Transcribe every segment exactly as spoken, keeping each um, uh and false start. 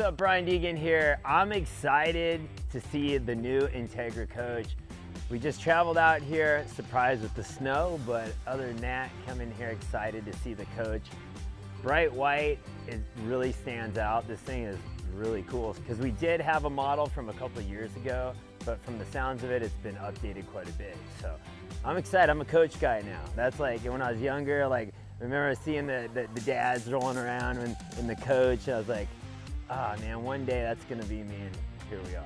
What's up, Brian Deegan here. I'm excited to see the new Entegra Coach. We just traveled out here, surprised with the snow, but other than that, coming here excited to see the Coach. Bright white, it really stands out. This thing is really cool because we did have a model from a couple of years ago, but from the sounds of it, it's been updated quite a bit. So I'm excited. I'm a Coach guy now. That's like when I was younger, like remember seeing the, the, the dads rolling around in, in the Coach. I was like, ah, oh, man, one day that's gonna be me, and here we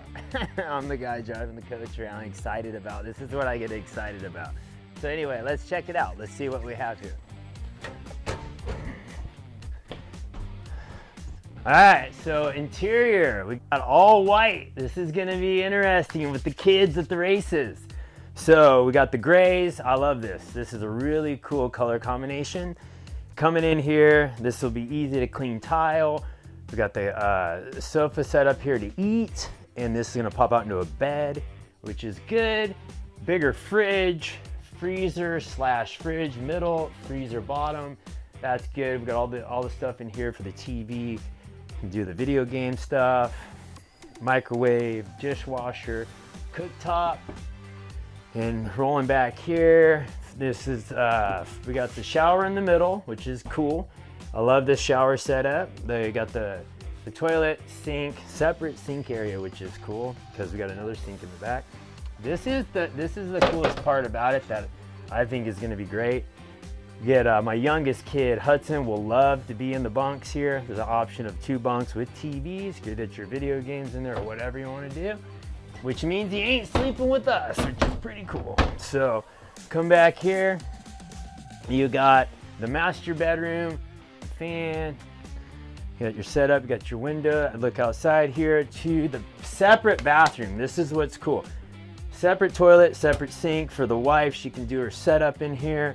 are. I'm the guy driving the Coach around, excited about. This is what I get excited about. So anyway, let's check it out. Let's see what we have here. All right, so interior, we got all white. This is gonna be interesting with the kids at the races. So we got the grays. I love this. This is a really cool color combination. Coming in here, this will be easy to clean tile. We got the uh, sofa set up here to eat, and this is gonna pop out into a bed, which is good. Bigger fridge, freezer slash fridge middle, freezer bottom. That's good. We got all the all the stuff in here for the T V. You can do the video game stuff, microwave, dishwasher, cooktop, and rolling back here. This is uh, we got the shower in the middle, which is cool. I love this shower setup. They got the, the toilet, sink, separate sink area, which is cool because we got another sink in the back. This is the this is the coolest part about it that I think is going to be great. Get uh, my youngest kid, Hudson, will love to be in the bunks here. There's an option of two bunks with T Vs. Get at your video games in there or whatever you want to do, which means he ain't sleeping with us, which is pretty cool. So come back here. You got the master bedroom. Fan, you got your setup, you got your window. I look outside here to the separate bathroom. This is what's cool. Separate toilet, separate sink for the wife. She can do her setup in here.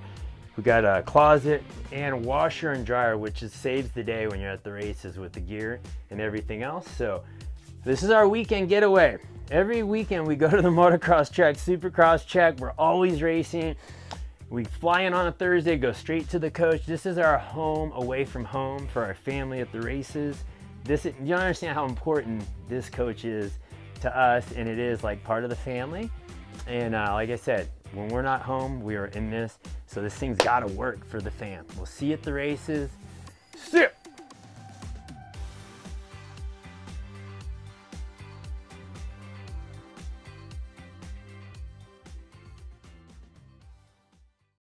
We got a closet and washer and dryer, which is saves the day when you're at the races with the gear and everything else. So this is our weekend getaway. Every weekend we go to the motocross track, supercross track. We're always racing. We fly in on a Thursday, go straight to the Coach. This is our home away from home for our family at the races. This, you don't understand how important this Coach is to us, and it is like part of the family. And uh, like I said, when we're not home, we are in this. So this thing's gotta work for the fam. We'll see you at the races. See ya.